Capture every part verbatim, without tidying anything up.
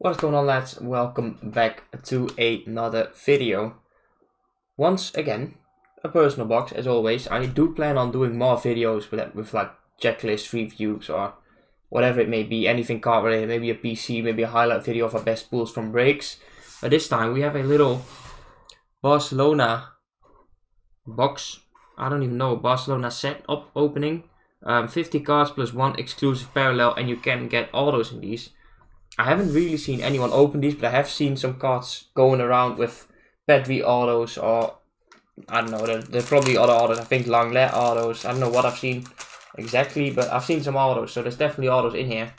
What's going on, lads? Welcome back to another video. Once again, a personal box as always. I do plan on doing more videos with, with like checklist reviews or whatever it may be, anything card related, maybe a P C, maybe a highlight video of our best pulls from breaks. But this time we have a little Barcelona box. I don't even know, Barcelona set up opening. Um, fifty cards plus one exclusive parallel, and you can get all those in these. I haven't really seen anyone open these, but I have seen some cards going around with Pedri autos, or I don't know, there, there's probably other autos. I think Langlet autos. I don't know what I've seen exactly, but I've seen some autos, so there's definitely autos in here.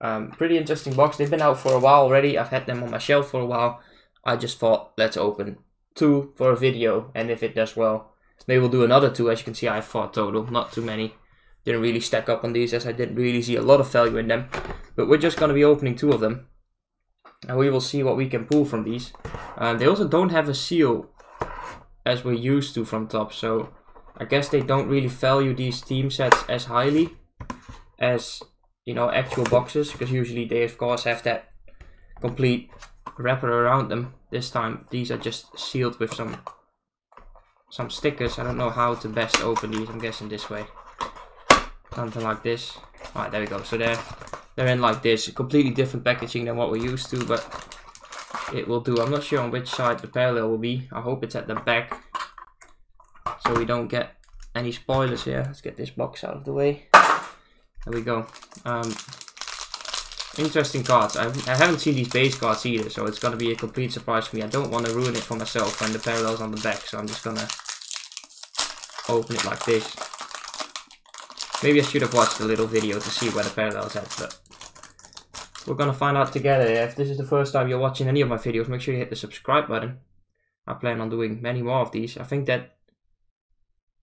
Um, pretty interesting box. They've been out for a while already. I've had them on my shelf for a while. I just thought, let's open two for a video, and if it does well, maybe we'll do another two. As you can see, I have four total, not too many. Didn't really stack up on these as I didn't really see a lot of value in them. But we're just going to be opening two of them, and we will see what we can pull from these. Um, they also don't have a seal as we're used to from Topps, so I guess they don't really value these team sets as highly as, you know, actual boxes, because usually they of course have that complete wrapper around them. This time these are just sealed with some some stickers. I don't know how to best open these. I'm guessing this way. Something like this. Alright, there we go. So they're, they're in like this. Completely different packaging than what we're used to, but it will do. I'm not sure on which side the parallel will be. I hope it's at the back, so we don't get any spoilers here. Let's get this box out of the way. There we go. Um, interesting cards. I, I haven't seen these base cards either, so it's going to be a complete surprise for me. I don't want to ruin it for myself when the parallel's on the back, so I'm just going to open it like this. Maybe I should have watched a little video to see where the parallel's at, but we're gonna find out together. If this is the first time you're watching any of my videos, make sure you hit the subscribe button. I plan on doing many more of these. I think that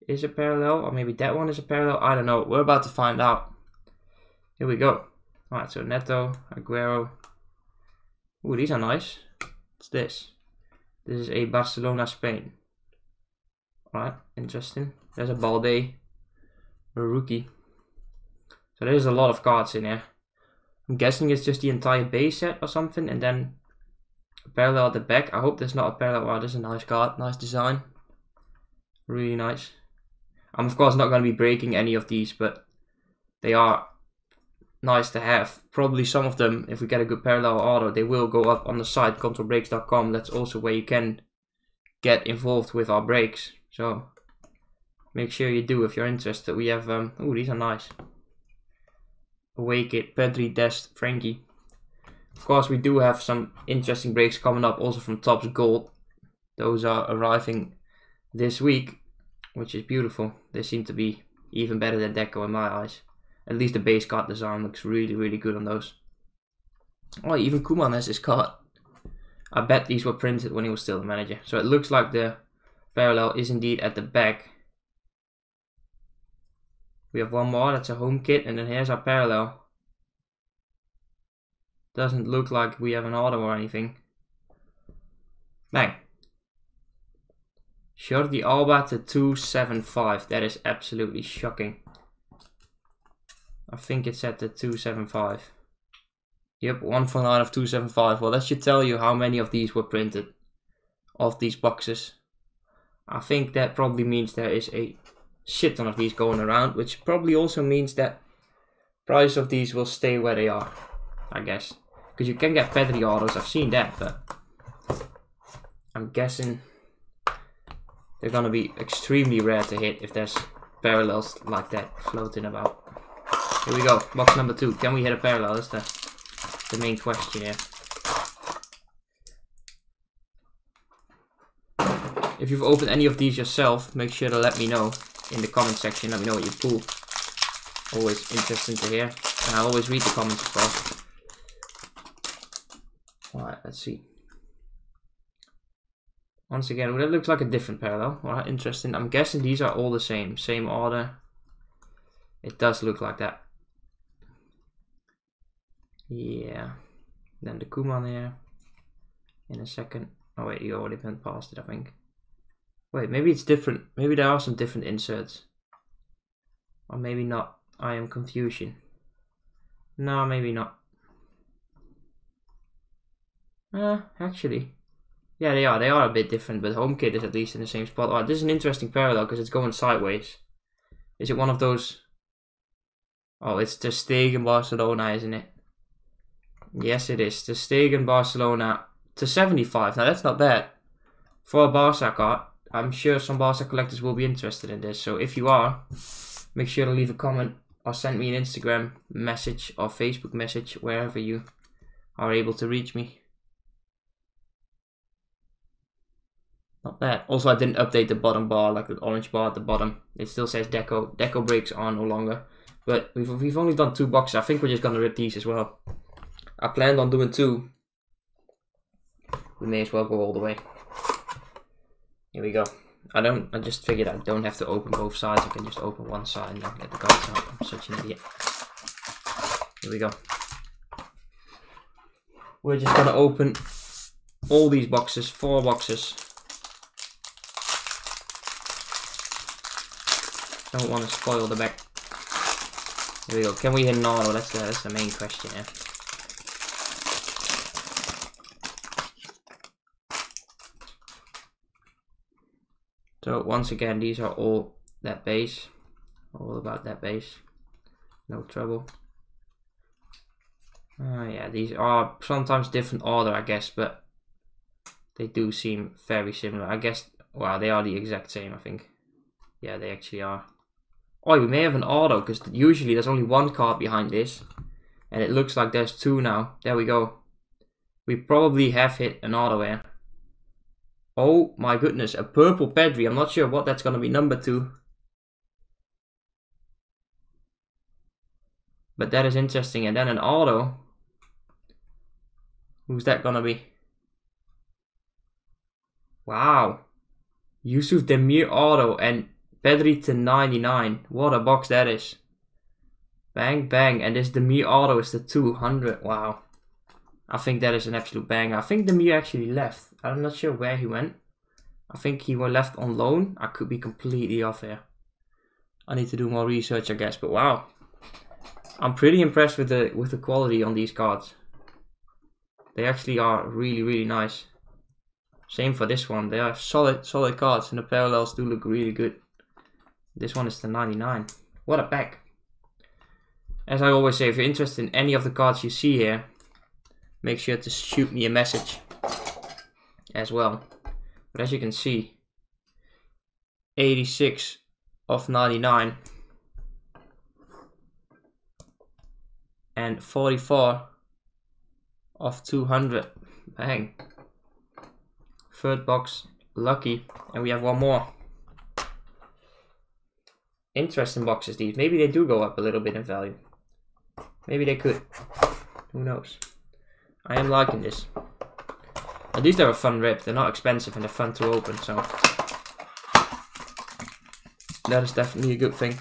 is a parallel, or maybe that one is a parallel. I don't know. We're about to find out. Here we go. Alright, so Neto, Aguero. Ooh, these are nice. What's this? This is a Barcelona, Spain. Alright, interesting. There's a Balde. A rookie. So there's a lot of cards in here. I'm guessing it's just the entire base set or something, and then a parallel at the back. I hope there's not a parallel. Wow, this is a nice card, nice design, really nice. I'm of course not going to be breaking any of these, but they are nice to have. Probably some of them, if we get a good parallel auto, they will go up on the site control breaks dot com. That's also where you can get involved with our breaks. So make sure you do if you're interested. We have, um, oh, these are nice. Away kit, Pedri, Dest, Frankie. Of course, we do have some interesting breaks coming up, also from Topps Gold. Those are arriving this week, which is beautiful. They seem to be even better than Deco in my eyes. At least the base card design looks really, really good on those. Oh, even Koeman has his card. I bet these were printed when he was still the manager. So it looks like the parallel is indeed at the back. We have one more, that's a home kit, and then here's our parallel. Doesn't look like we have an auto or anything. Bang. Short the Alba to two seventy-five. That is absolutely shocking. I think it's at the two seventy-five. Yep, one forty-nine of two seventy-five. Well, that should tell you how many of these were printed, of these boxes. I think that probably means there is a shit ton of these going around, which probably also means that price of these will stay where they are, I guess, because you can get Pedri autos. I've seen that, but I'm guessing they're gonna be extremely rare to hit if there's parallels like that floating about. Here we go, box number two. Can we hit a parallel? That's the, the main question here. If you've opened any of these yourself, make sure to let me know in the comment section. Let me know what you pull. Always interesting to hear, and I always read the comments, of course. Alright, let's see. Once again, well, that looks like a different parallel. Alright, interesting. I'm guessing these are all the same, same order. It does look like that. Yeah. Then the Koeman here. In a second. Oh wait, you already went past it, I think. Wait, maybe it's different. Maybe there are some different inserts. Or maybe not. I am confusion. No, maybe not. Uh, actually. Yeah, they are. They are a bit different, but home kit is at least in the same spot. Oh, this is an interesting parallel because it's going sideways. Is it one of those? Oh, it's Ter Stegen Barcelona, isn't it? Yes, it is. Ter Stegen Barcelona to seventy-five. Now, that's not bad. For a Barca card, I'm sure some Barca collectors will be interested in this. So if you are, make sure to leave a comment or send me an Instagram message or Facebook message, wherever you are able to reach me. Not bad. Also, I didn't update the bottom bar, like the orange bar at the bottom. It still says Deco. Deco breaks are no longer. But we've, we've only done two boxes. I think we're just going to rip these as well. I planned on doing two. We may as well go all the way. Here we go. I don't. I just figured I don't have to open both sides. I can just open one side and then get the cards out. I'm such an idiot. Here we go. We're just going to open all these boxes. Four boxes. Don't want to spoil the back. Here we go. Can we hit an auto? That's the, that's the main question here. So once again, these are all that base, all about that base, no trouble. Uh, yeah, these are sometimes different order, I guess, but they do seem very similar. I guess, wow, they are the exact same, I think. Yeah, they actually are. Oh, we may have an auto, because usually there's only one card behind this, and it looks like there's two now. There we go. We probably have hit an auto here. Oh my goodness, a purple Pedri. I'm not sure what that's going to be number two. But that is interesting. And then an auto. Who's that going to be? Wow. Yusuf Demir auto and Pedri to ninety-nine. What a box that is. Bang, bang. And this Demir auto is the two hundred. Wow. I think that is an absolute banger. I think Demir actually left. I'm not sure where he went. I think he was left on loan. I could be completely off here. I need to do more research, I guess. But wow, I'm pretty impressed with the with the quality on these cards. They actually are really, really nice. Same for this one. They are solid, solid cards, and the parallels do look really good. This one is the ninety-nine. What a pack! As I always say, if you're interested in any of the cards you see here, make sure to shoot me a message as well. But as you can see, eighty-six of ninety-nine and forty-four of two hundred. Bang. Third box, lucky. And we have one more. Interesting boxes these. Maybe they do go up a little bit in value. Maybe they could. Who knows? I am liking this. At least they're a fun rip. They're not expensive and they're fun to open, so that is definitely a good thing.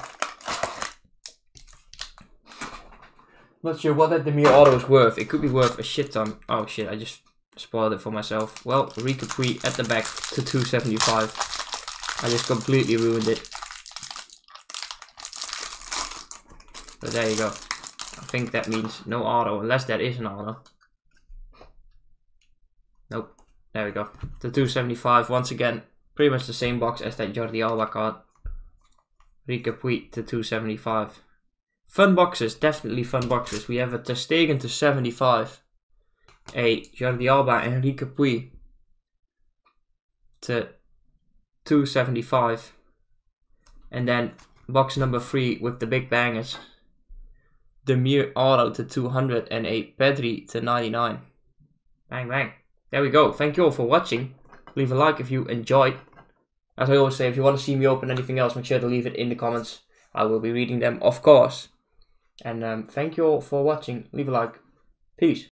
Not sure what that Demir auto is worth. It could be worth a shit ton. Oh shit, I just spoiled it for myself. Well, Riqui Puig at the back to two seventy-five. I just completely ruined it. But there you go. I think that means no auto, unless that is an auto. Nope, there we go. The two seventy-five, once again, pretty much the same box as that Jordi Alba card. Riqui Puig to two seventy-five. Fun boxes, definitely fun boxes. We have a Ter Stegen to seventy-five. A Jordi Alba and Riqui Puig to two seventy-five. And then box number three with the big bangers. Demir auto to two hundred and a Pedri to ninety-nine. Bang, bang. There we go. Thank you all for watching. Leave a like if you enjoyed. As I always say, if you want to see me open anything else, make sure to leave it in the comments. I will be reading them, of course. And um, thank you all for watching. Leave a like. Peace.